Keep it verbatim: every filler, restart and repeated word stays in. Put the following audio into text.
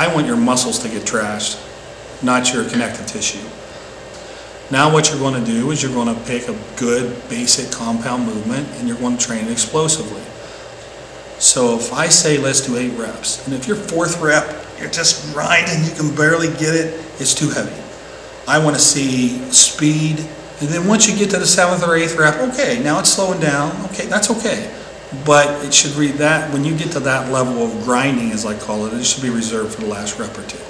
I want your muscles to get trashed, not your connective tissue. Now what you're going to do is you're going to pick a good basic compound movement and you're going to train it explosively. So if I say let's do eight reps, and if your fourth rep you're just grinding, you can barely get it, it's too heavy. I want to see speed, and then once you get to the seventh or eighth rep, okay, now it's slowing down, okay, that's okay. But it should read that, when you get to that level of grinding, as I call it, it should be reserved for the last rep or two.